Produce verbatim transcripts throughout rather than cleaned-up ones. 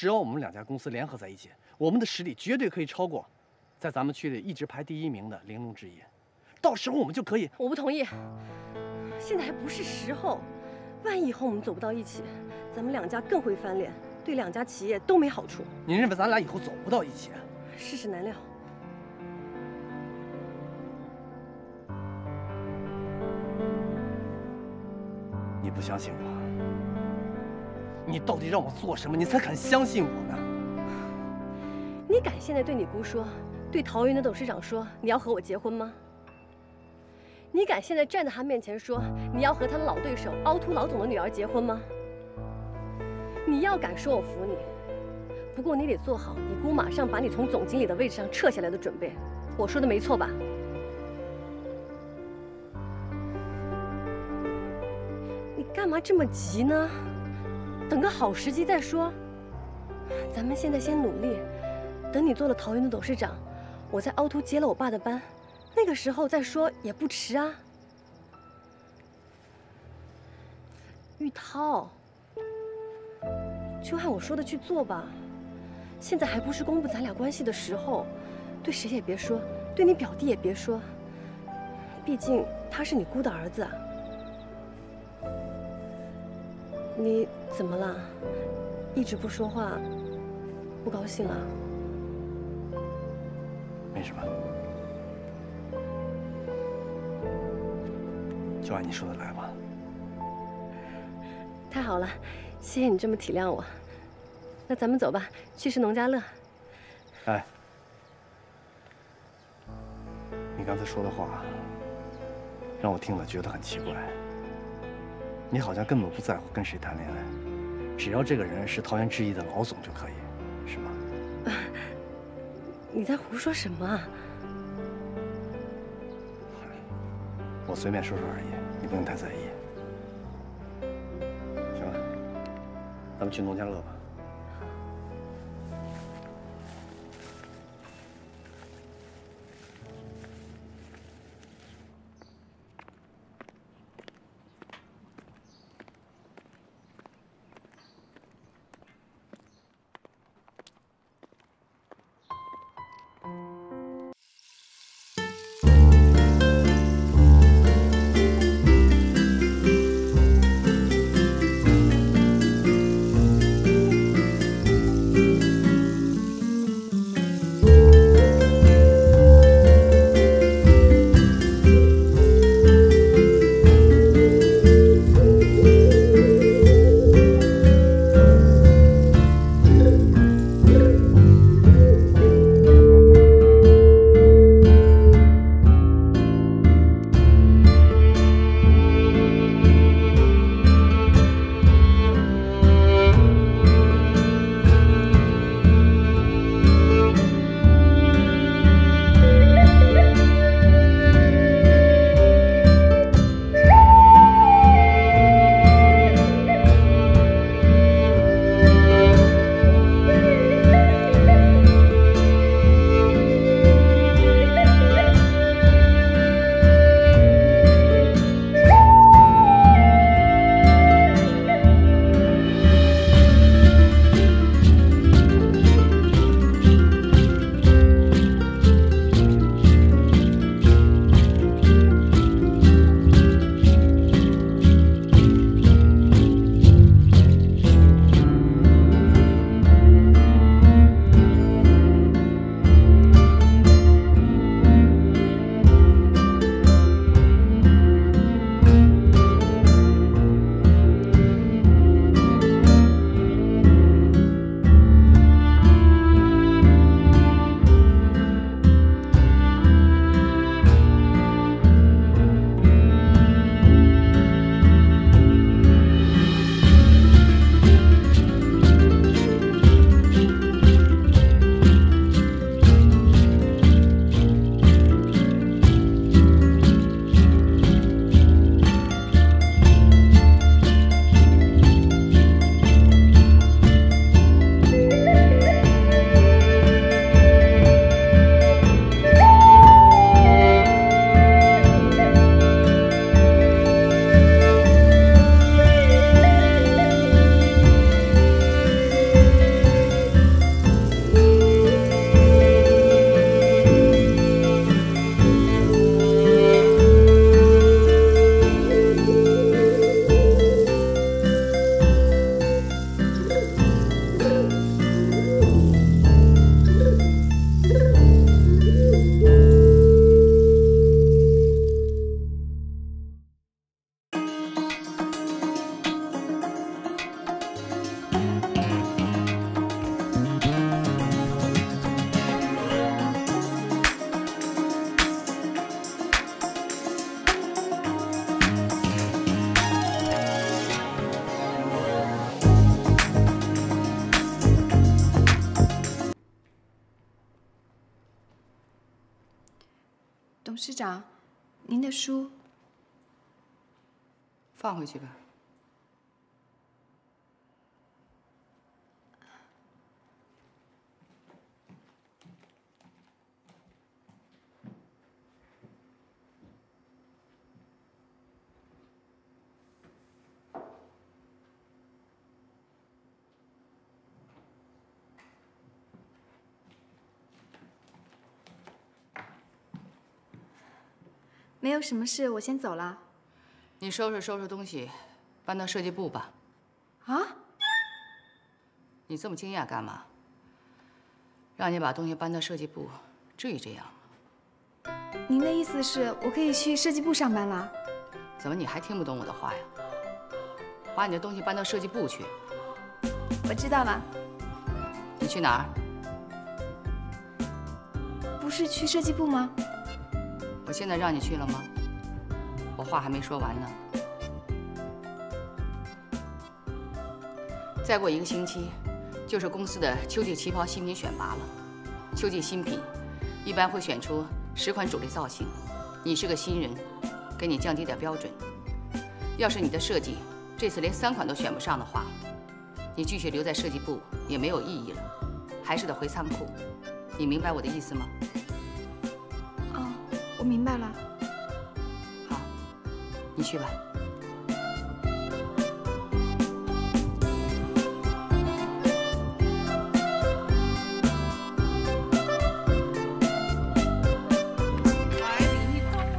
只要我们两家公司联合在一起，我们的实力绝对可以超过在咱们区里一直排第一名的玲珑制业。到时候我们就可以。我不同意，现在还不是时候。万一以后我们走不到一起，咱们两家更会翻脸，对两家企业都没好处。你认为咱俩以后走不到一起？世事难料。 你不相信我，你到底让我做什么，你才肯相信我呢？你敢现在对你姑说，对陶云的董事长说你要和我结婚吗？你敢现在站在他面前说你要和他的老对手凹凸老总的女儿结婚吗？你要敢说，我服你。不过你得做好你姑马上把你从总经理的位置上撤下来的准备。我说的没错吧？ 干嘛这么急呢？等个好时机再说。咱们现在先努力，等你做了陶云的董事长，我在凹凸接了我爸的班，那个时候再说也不迟啊。玉涛，就按我说的去做吧。现在还不是公布咱俩关系的时候，对谁也别说，对你表弟也别说，毕竟他是你姑的儿子啊。 你怎么了？一直不说话，不高兴啊？没什么，就按你说的来吧。太好了，谢谢你这么体谅我。那咱们走吧，去吃农家乐。哎，你刚才说的话，让我听了觉得很奇怪。 你好像根本不在乎跟谁谈恋爱，只要这个人是桃园制衣的老总就可以，是吗？你在胡说什么啊？我随便说说而已，你不用太在意。行了，咱们去农家乐吧。事长，您的书放回去吧。没有什么事，我先走了。你收拾收拾东西，搬到设计部吧。啊？你这么惊讶干嘛？让你把东西搬到设计部，至于这样吗？您的意思是我可以去设计部上班了？怎么你还听不懂我的话呀？把你的东西搬到设计部去。我知道了。你去哪儿？不是去设计部吗？ 我现在让你去了吗？我话还没说完呢。再过一个星期，就是公司的秋季旗袍新品选拔了。秋季新品一般会选出十款主力造型。你是个新人，给你降低点标准。要是你的设计这次连三款都选不上的话，你继续留在设计部也没有意义了，还是得回仓库。你明白我的意思吗？ 我明白了，好，你去吧。怀里都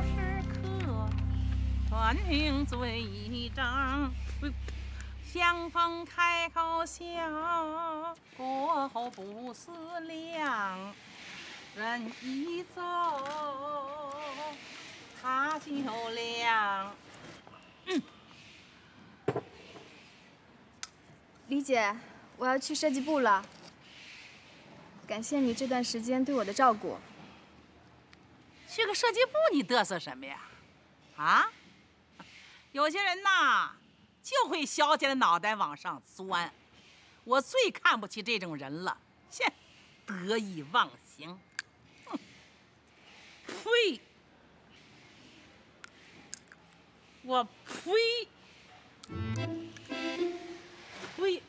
是客，短命嘴一张，相逢开口笑，过后不思量。 人一走，他就凉。嗯，李姐，我要去设计部了。感谢你这段时间对我的照顾。去个设计部，你嘚瑟什么呀？啊？有些人呐，就会小姐的脑袋往上钻。我最看不起这种人了，切，得意忘形。 呸！我呸！呸！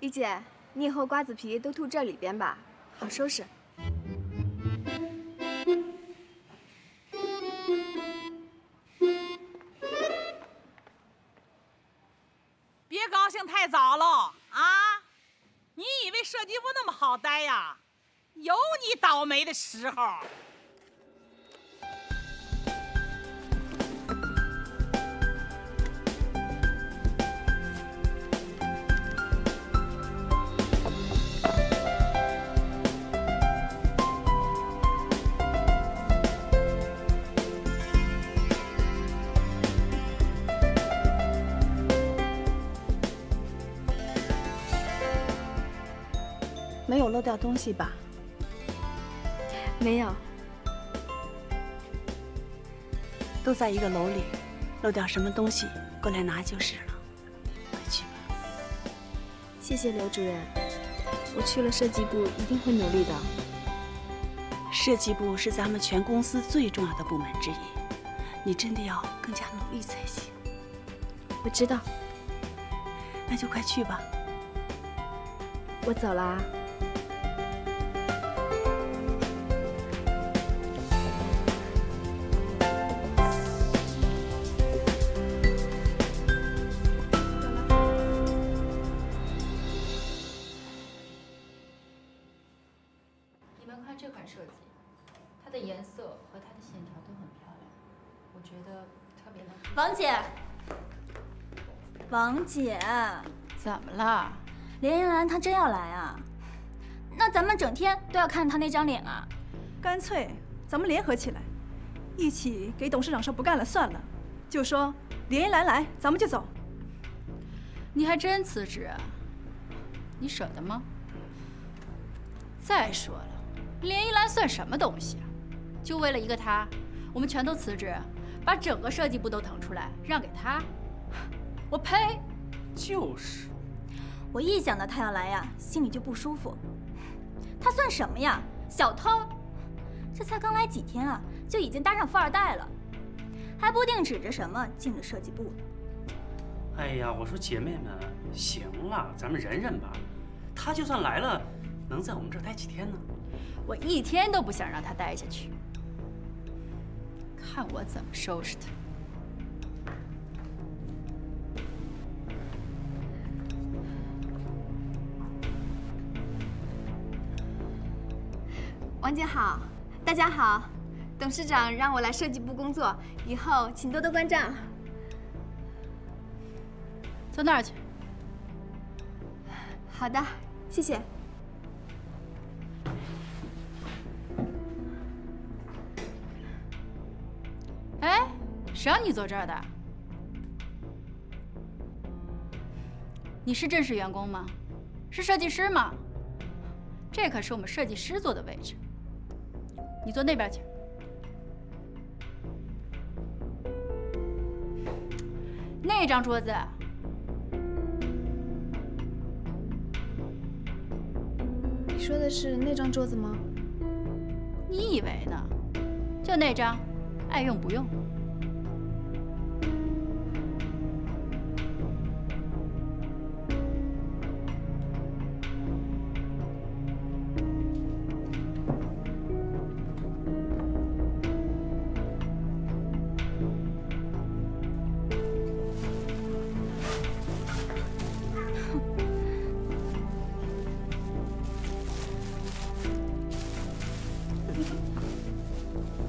李姐，你以后瓜子皮都吐这里边吧，好收拾。别高兴太早喽啊！你以为设计部那么好待呀？ 有你倒霉的时候。没有漏掉东西吧？ 没有，都在一个楼里，漏掉什么东西过来拿就是了。快去吧。谢谢刘主任，我去了设计部一定会努力的。设计部是咱们全公司最重要的部门之一，你真的要更加努力才行。我知道，那就快去吧。我走了啊。 王姐，怎么了？连英兰她真要来啊？那咱们整天都要看她那张脸啊？干脆咱们联合起来，一起给董事长说不干了算了，就说连英兰来，咱们就走。你还真辞职啊？你舍得吗？再说了，连英兰算什么东西啊？就为了一个她，我们全都辞职，把整个设计部都腾出来让给她。 我呸！就是，我一想到他要来呀，心里就不舒服。他算什么呀？小偷，这才刚来几天啊，就已经搭上富二代了，还不定指着什么进了设计部呢。 哎呀，我说姐妹们，行了，咱们忍忍吧。他就算来了，能在我们这儿待几天呢？我一天都不想让他待下去，看我怎么收拾他。王姐好，大家好，董事长让我来设计部工作，以后请多多关照。 坐那儿去。好的，谢谢。哎，谁让你坐这儿的？你是正式员工吗？是设计师吗？这可是我们设计师坐的位置。你坐那边去。那张桌子。 你说的是那张桌子吗？你以为呢？就那张，爱用不用。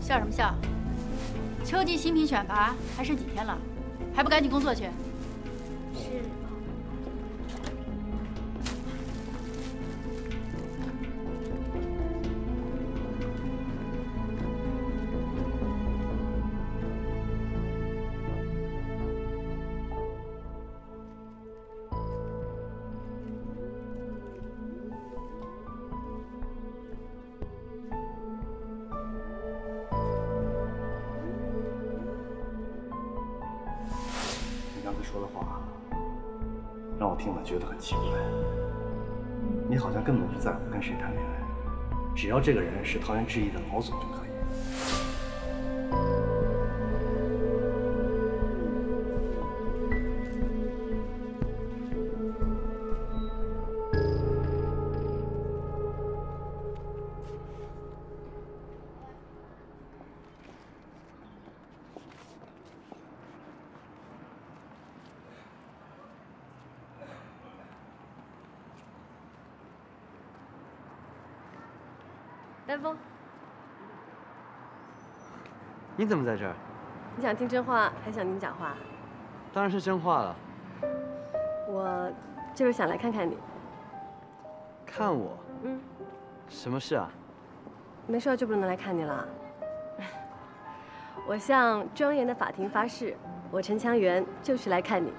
笑什么笑？秋季新品选拔还剩几天了，还不赶紧工作去？是。说的话让我听了觉得很奇怪，你好像根本不在乎跟谁谈恋爱，只要这个人是桃园置业的老总就可以。来风，你怎么在这儿？你想听真话，还想听假话？当然是真话了。我就是想来看看你。看我？嗯。什么事啊？没事就不能来看你了。我向庄严的法庭发誓，我陈强元就是来看你。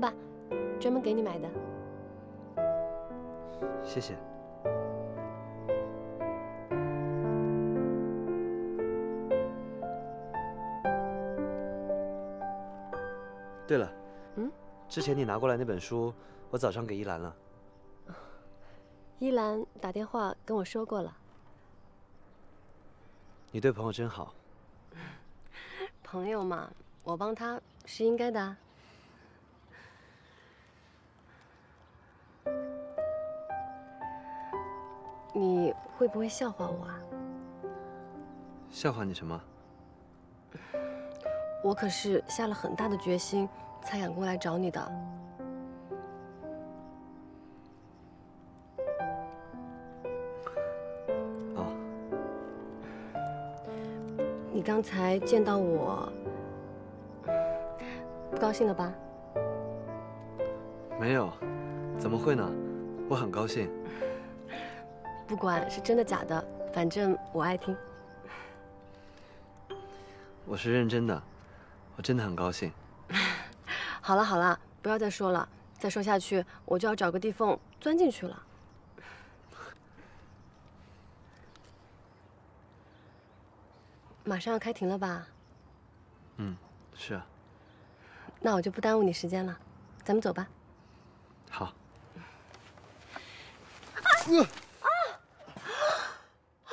吧，专门给你买的。谢谢。对了，嗯，之前你拿过来那本书，我早上给依兰了。依兰打电话跟我说过了。你对朋友真好。朋友嘛，我帮他是应该的啊。 你会不会笑话我啊？笑话你什么？我可是下了很大的决心才敢过来找你的。哦。你刚才见到我，不高兴了吧？没有，怎么会呢？我很高兴。 不管是真的假的，反正我爱听。我是认真的，我真的很高兴。好了好了，不要再说了，再说下去我就要找个地缝钻进去了。马上要开庭了吧？嗯，是啊。那我就不耽误你时间了，咱们走吧。好。啊啊啊！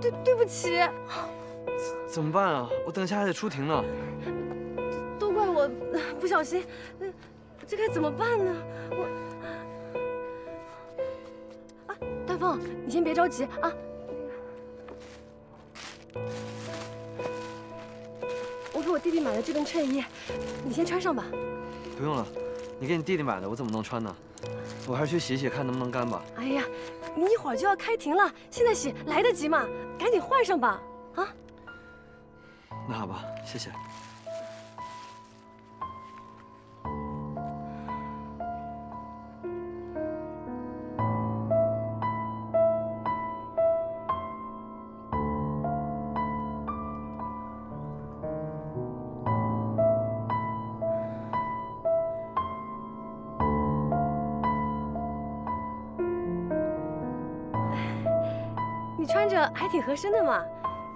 对对不起。怎么办啊？我等一下还得出庭呢。都怪我不小心，这该怎么办呢？我……啊，大风，你先别着急啊。 我给我弟弟买了这件衬衣，你先穿上吧。不用了，你给你弟弟买的，我怎么能穿呢？我还是去洗洗，看能不能干吧。哎呀，你一会儿就要开庭了，现在洗来得及吗？赶紧换上吧，啊？那好吧，谢谢。你穿着还挺合身的嘛，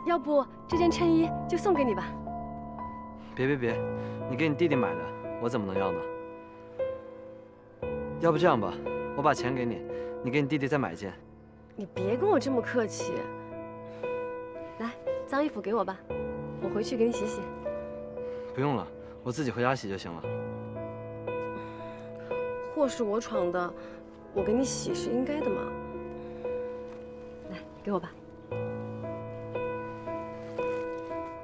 要不这件衬衣就送给你吧。别别别，你给你弟弟买的，我怎么能要呢？要不这样吧，我把钱给你，你给你弟弟再买一件。你别跟我这么客气。来，脏衣服给我吧，我回去给你洗洗。不用了，我自己回家洗就行了。祸是我闯的，我给你洗是应该的嘛。 给我吧，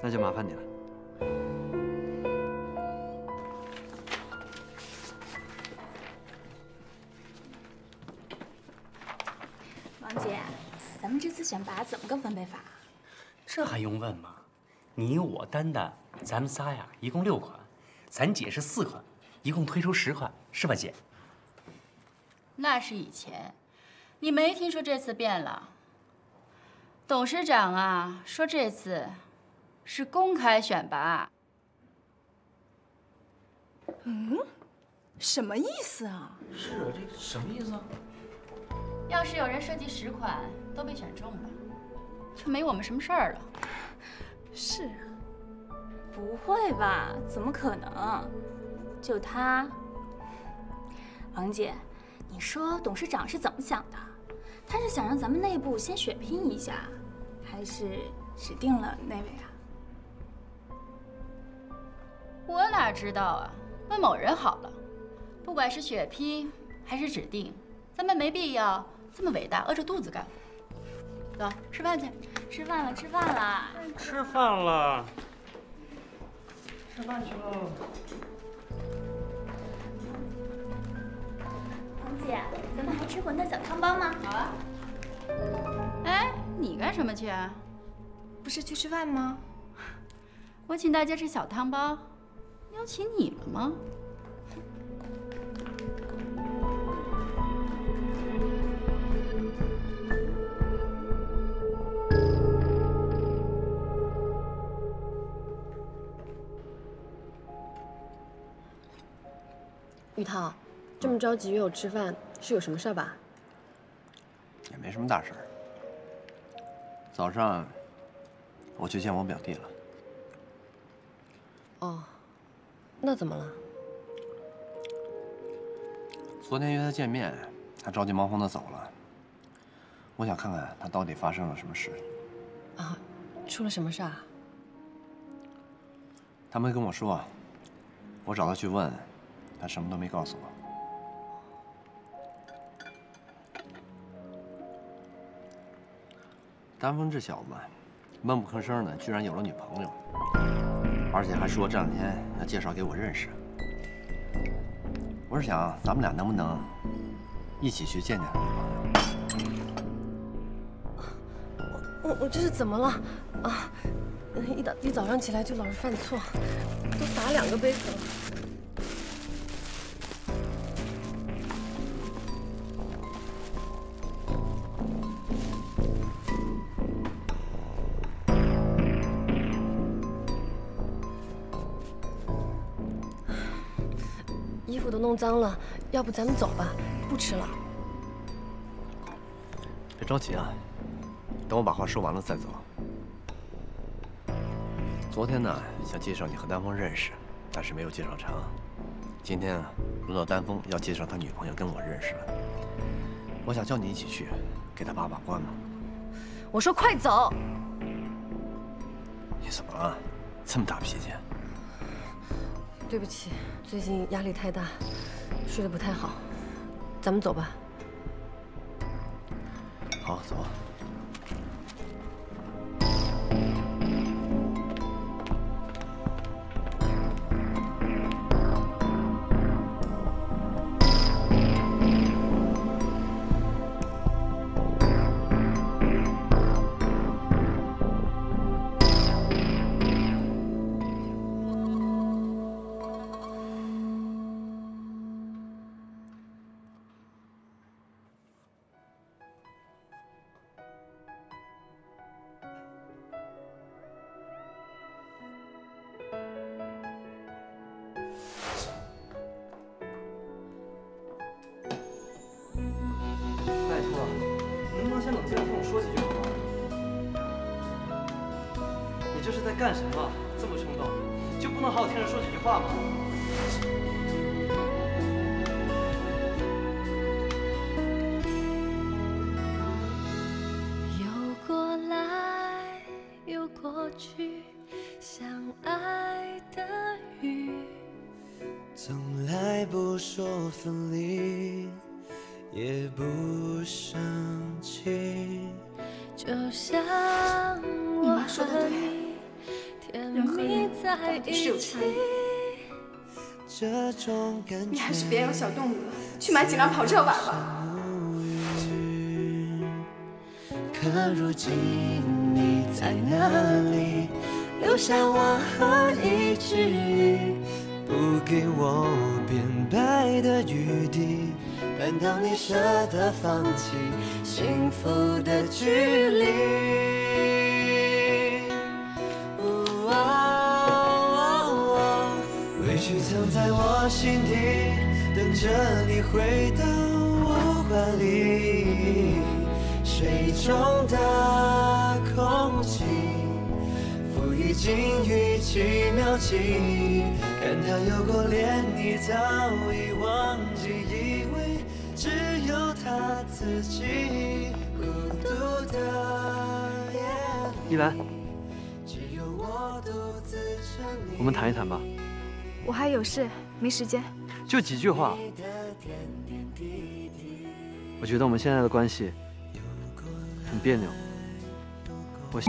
那就麻烦你了。王姐，咱们这次选拔怎么个分配法？这还用问吗？你我丹丹，咱们仨呀，一共六款，咱姐是四款，一共推出十款，是吧，姐？那是以前，你没听说这次变了？ 董事长啊，说这次是公开选拔。嗯，什么意思啊？是啊，这什么意思啊？要是有人设计十款都被选中了，就没我们什么事儿了。是啊，不会吧？怎么可能？就他，王姐，你说董事长是怎么想的？ 他是想让咱们内部先血拼一下，还是指定了那位啊？我哪知道啊？问某人好了。不管是血拼还是指定，咱们没必要这么伟大，饿着肚子干。走，吃饭去。吃饭了，吃饭了。吃饭了。吃饭去喽。王姐。 咱们还吃馄饨小汤包吗？好啊。哎，你干什么去啊？不是去吃饭吗？我请大家吃小汤包，邀请你了吗？玉涛，这么着急约我吃饭？ 是有什么事儿吧？也没什么大事儿。早上我去见我表弟了。哦，那怎么了？昨天约他见面，他着急忙慌的走了。我想看看他到底发生了什么事。啊，出了什么事啊？他没跟我说，我找他去问，他什么都没告诉我。 丹峰这小子，闷不吭声的，居然有了女朋友，而且还说这两天要介绍给我认识。我是想，咱们俩能不能一起去见见他女朋友？我我这是怎么了？啊，一早一早上起来就老是犯错，都打两个杯子了。 弄脏了，要不咱们走吧，不吃了。别着急啊，等我把话说完了再走。昨天呢，想介绍你和丹峰认识，但是没有介绍成。今天啊，轮到丹峰要介绍他女朋友跟我认识了，我想叫你一起去，给他把把关嘛。我说快走！你怎么了？这么大脾气？对不起，最近压力太大，睡得不太好。咱们走吧。好，走。 干什么？这么冲动，就不能好好听人说几句话吗？游过来，又过去，相爱的雨，从来不说分离，也不生气，就像我妈说的对。 人和人到底是有差异，你还是别养小动物了，去买几辆跑车玩吧。可如今你在哪里？留下我和一只鱼，不给我变白的余地。难道你舍得放弃幸福的距离？ 去藏在我心底，等着你回到我怀里。水中的空气，浮于尽于几秒起。看它游过脸，你早已忘记，以为只有他自己孤独的夜里。一兰，我们谈一谈吧。 我还有事，没时间。就几句话。我觉得我们现在的关系很别扭。我。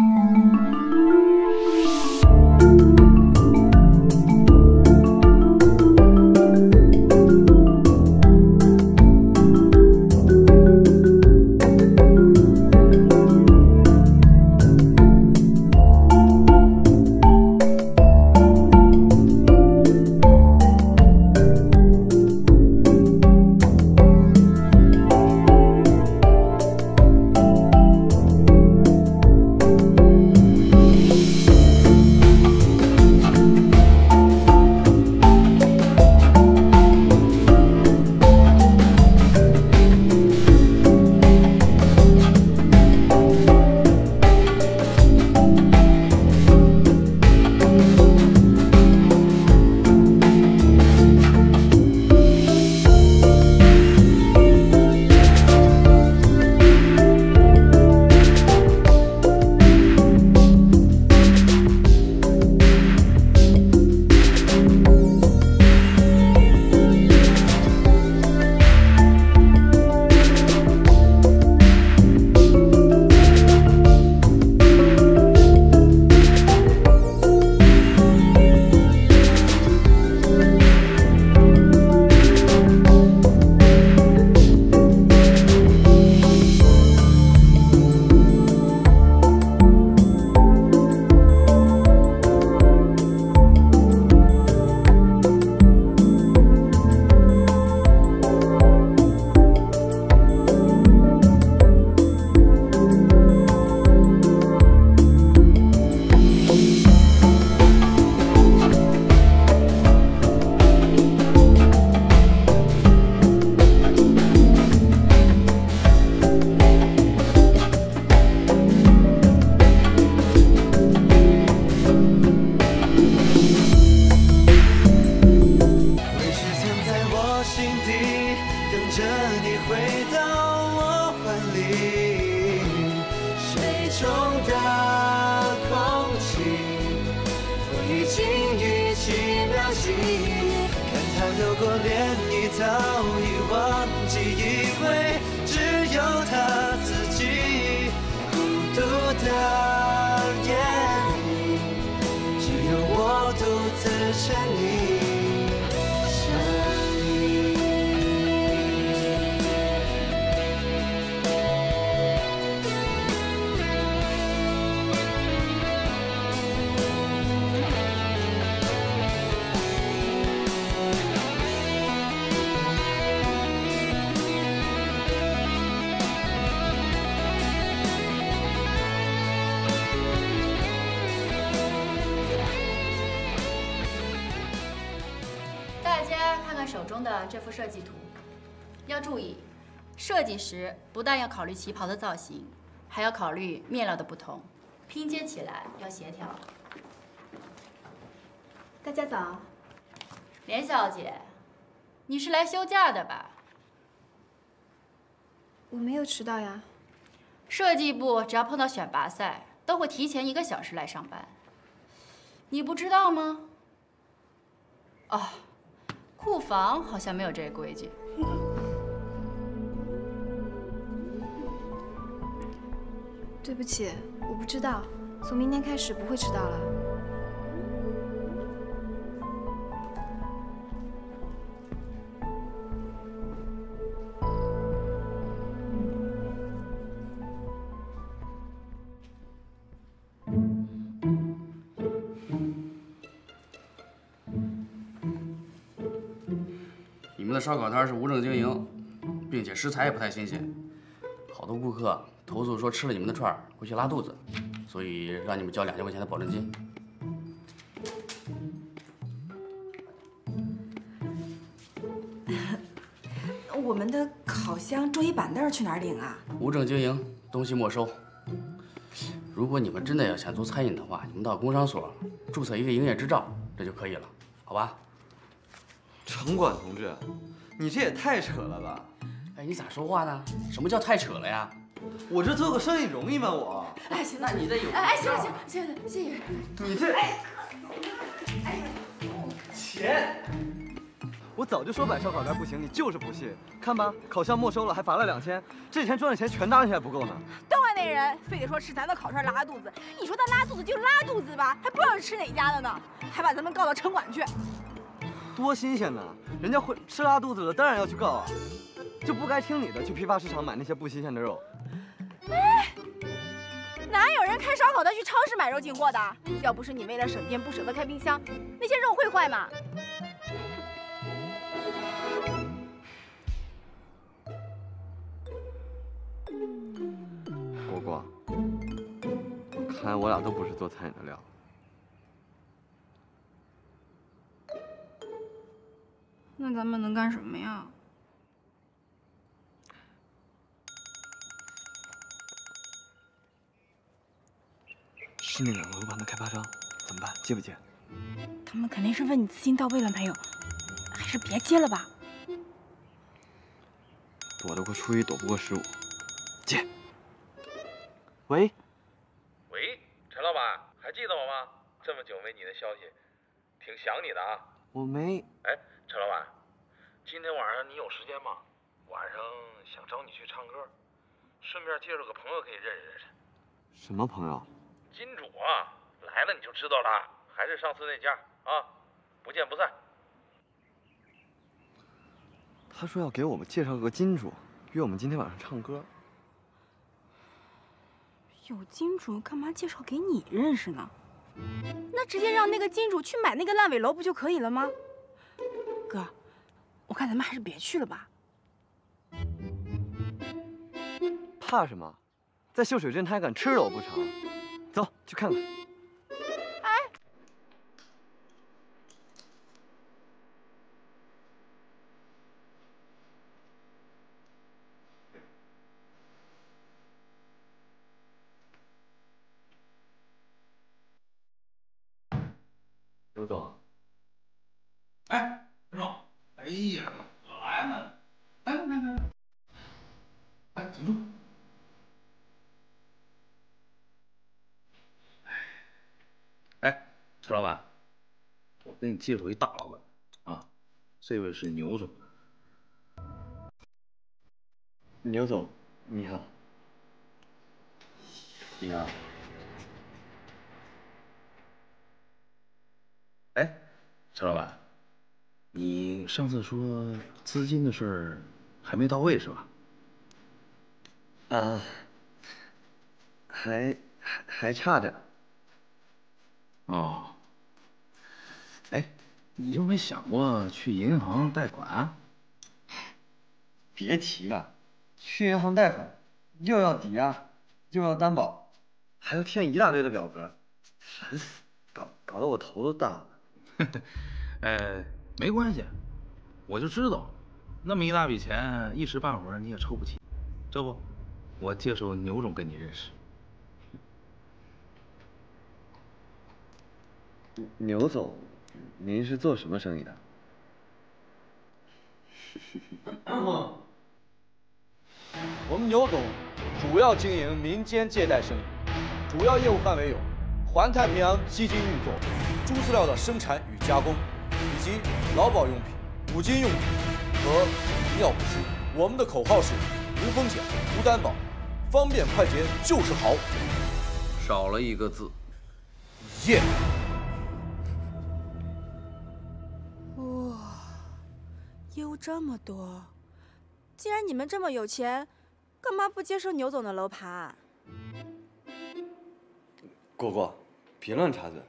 流过涟漪，早已忘记，以为只有他自己孤独的夜里，只有我独自沉溺。 手中的这幅设计图，要注意，设计时不但要考虑旗袍的造型，还要考虑面料的不同，拼接起来要协调。大家早，连小姐，你是来休假的吧？我没有迟到呀。设计部只要碰到选拔赛，都会提前一个小时来上班，你不知道吗？哦。 库房好像没有这个规矩。对不起，我不知道。从明天开始不会迟到了。烧烤摊是无证经营，并且食材也不太新鲜，好多顾客投诉说吃了你们的串儿回去拉肚子，所以让你们交两千块钱的保证金。我们的烤箱、桌椅板凳去哪儿领啊？无证经营，东西没收。如果你们真的要想做餐饮的话，你们到工商所注册一个营业执照，这就可以了，好吧？ 城管同志，你这也太扯了吧！哎，你咋说话呢？什么叫太扯了呀？我这做个生意容易吗？我哎，行了，你这有哎哎，行了行了行了，谢谢。你这哎哎，钱！我早就说摆烧烤摊不行，你就是不信。看吧，烤箱没收了，还罚了两千，这几天赚的钱全搭进去还不够呢。瞪着那人，非得说吃咱的烤串拉肚子，你说他拉肚子就拉肚子吧，还不知道吃哪家的呢，还把咱们告到城管去。 多新鲜呐！人家会吃拉肚子了，当然要去告啊，就不该听你的，去批发市场买那些不新鲜的肉。哎，哪有人开烧烤的去超市买肉进货的？要不是你为了省电不舍得开冰箱，那些肉会坏吗？果果，我看来我俩都不是做餐饮的料。 那咱们能干什么呀？是那两个楼盘的开发商，怎么办？接不接？他们肯定是问你资金到位了没有，还是别接了吧。躲得过初一，躲不过十五。接。喂。喂，陈老板，还记得我吗？这么久没你的消息，挺想你的啊。我没。哎。 陈老板，今天晚上你有时间吗？晚上想找你去唱歌，顺便介绍个朋友给你认识认识。什么朋友？金主啊，来了你就知道了，还是上次那家啊，不见不散。他说要给我们介绍个金主，约我们今天晚上唱歌。有金主干嘛介绍给你认识呢？那直接让那个金主去买那个烂尾楼不就可以了吗？ 哥，我看咱们还是别去了吧。怕什么？在秀水镇他还敢吃我不成？走，去看看。哎，刘总。哎。 哎呀，来嘛！来来来来，哎，怎么住？哎，陈老板，我给你介绍一大老板啊，这位是牛总。牛总，你好。你好。哎，陈老板，你上次说资金的事儿还没到位是吧？啊，还还还差着。哦。 哎，你就没想过去银行贷款啊？别提了，去银行贷款又要抵押，又要担保，还要填一大堆的表格，烦死，搞搞得我头都大了。呃、哎，没关系，我就知道，那么一大笔钱一时半会儿你也抽不起。这不，我介绍牛总跟你认识。牛总。 您是做什么生意的？我们牛总主要经营民间借贷生意，主要业务范围有环太平洋基金运作、猪饲料的生产与加工，以及劳保用品、五金用品和尿不湿。我们的口号是无风险、无担保，方便快捷就是好。少了一个字，业。 业务这么多，既然你们这么有钱，干嘛不接受牛总的楼盘啊？果果，别乱插嘴。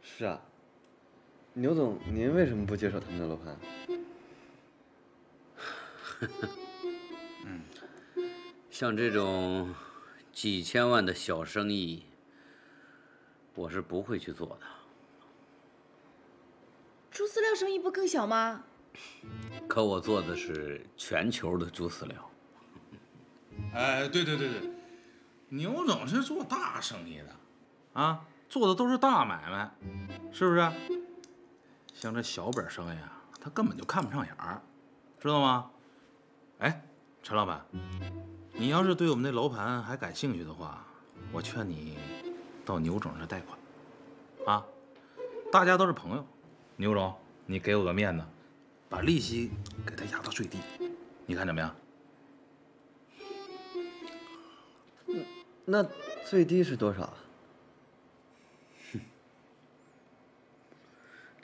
是啊，牛总，您为什么不接受他们的楼盘？嗯，像这种几千万的小生意，我是不会去做的。 猪饲料生意不更小吗？可我做的是全球的猪饲料。哎，对对对对，牛总是做大生意的，啊，做的都是大买卖，是不是？像这小本生意啊，他根本就看不上眼儿，知道吗？哎，陈老板，你要是对我们那楼盘还感兴趣的话，我劝你到牛总这贷款，啊，大家都是朋友。 牛总，你给我个面子，把利息给他压到最低，你看怎么样？那最低是多少啊？哼，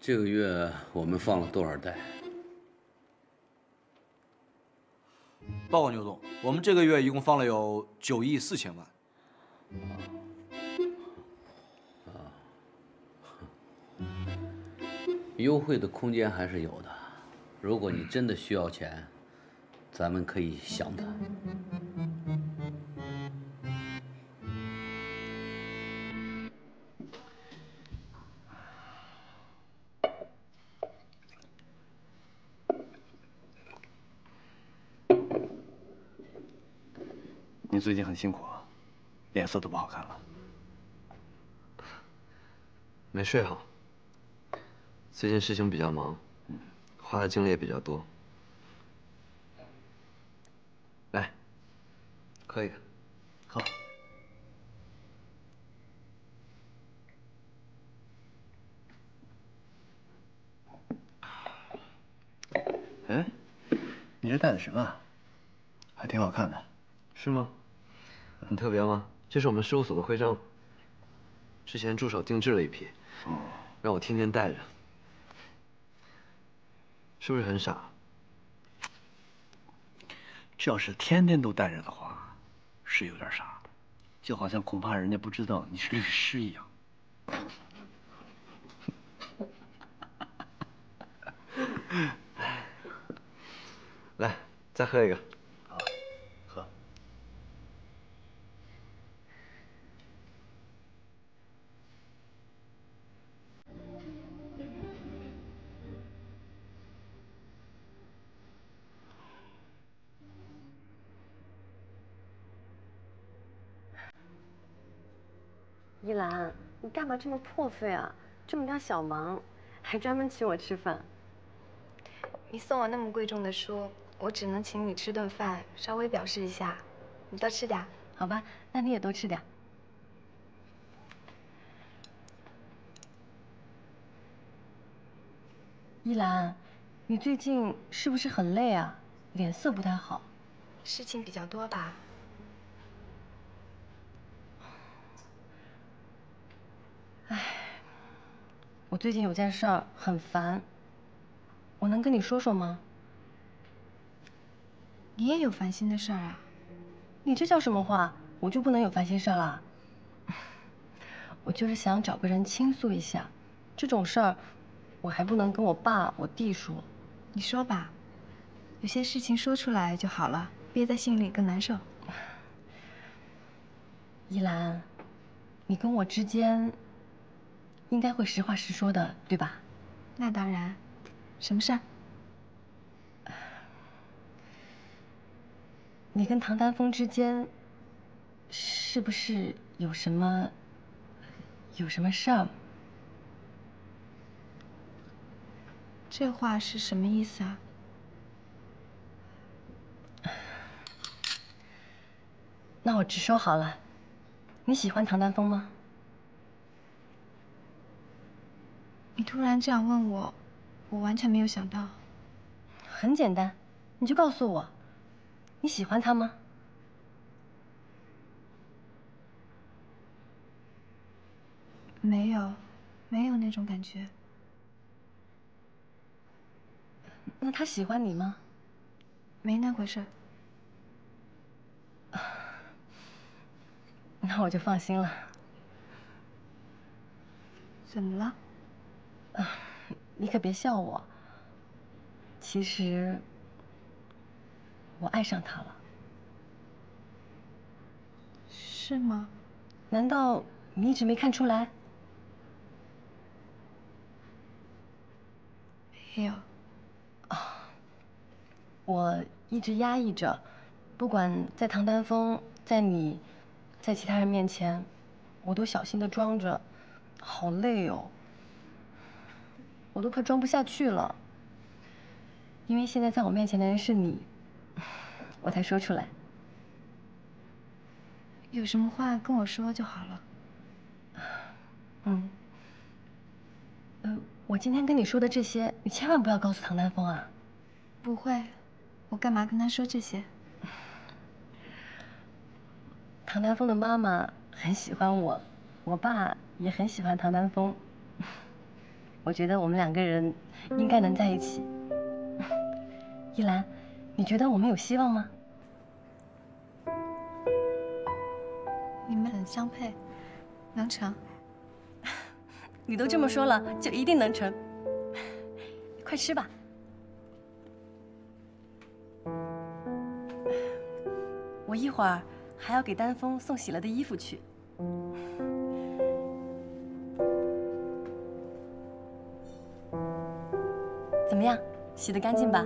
这个月我们放了多少贷？报告牛总，我们这个月一共放了有九亿四千万。啊。啊 优惠的空间还是有的，如果你真的需要钱，咱们可以详谈。你最近很辛苦啊，脸色都不好看了，没睡好。 最近事情比较忙，花的精力也比较多。来，喝一个，喝。哎，你这戴的什么啊？还挺好看的，是吗？很特别吗？这是我们事务所的徽章，之前助手定制了一批，让我天天戴着。 是不是很傻？这要是天天都戴着的话，是有点傻，就好像恐怕人家不知道你是律师一样。来，再喝一个。好，喝。依兰，你干嘛这么破费啊？这么点小忙，还专门请我吃饭。你送我那么贵重的书，我只能请你吃顿饭，稍微表示一下。你多吃点，好吧？那你也多吃点。依兰，你最近是不是很累啊？脸色不太好，事情比较多吧？哎，我最近有件事儿很烦，我能跟你说说吗？你也有烦心的事儿啊？你这叫什么话？我就不能有烦心事儿了？我就是想找个人倾诉一下，这种事儿。 我还不能跟我爸、我弟说，你说吧，有些事情说出来就好了，憋在心里更难受。依兰，你跟我之间应该会实话实说的，对吧？那当然，什么事儿？你跟唐丹峰之间是不是有什么有什么事儿？ 这话是什么意思啊？那我直说好了，你喜欢唐丹峰吗？你突然这样问我，我完全没有想到。很简单，你就告诉我，你喜欢他吗？没有，没有那种感觉。 那他喜欢你吗？没那回事。那我就放心了。怎么了？啊，你可别笑我。其实，我爱上他了。是吗？难道你一直没看出来？没有。 我一直压抑着，不管在唐丹峰、在你、在其他人面前，我都小心的装着，好累哦，我都快装不下去了。因为现在在我面前的人是你，我才说出来。有什么话跟我说就好了。嗯，呃，我今天跟你说的这些，你千万不要告诉唐丹峰啊。不会。 我干嘛跟他说这些？唐丹峰的妈妈很喜欢我，我爸也很喜欢唐丹峰。我觉得我们两个人应该能在一起。依兰，你觉得我们有希望吗？你们很相配，能成。你都这么说了，就一定能成。快吃吧。 我一会儿还要给丹峰送洗了的衣服去。怎么样，洗得干净吧？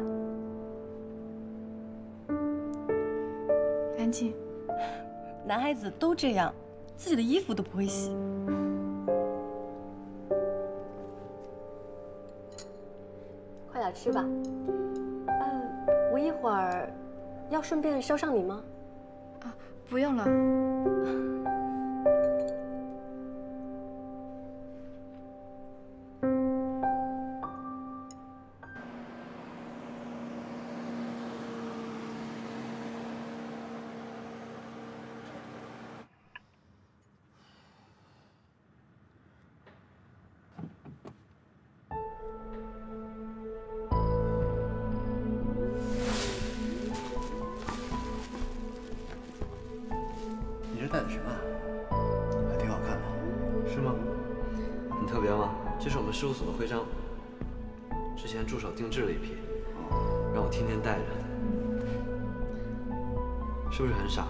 干净。男孩子都这样，自己的衣服都不会洗。快点吃吧。嗯，我一会儿要顺便捎上你吗？ 不用了。事务所的徽章，之前助手定制了一批，让我天天戴着，是不是很傻？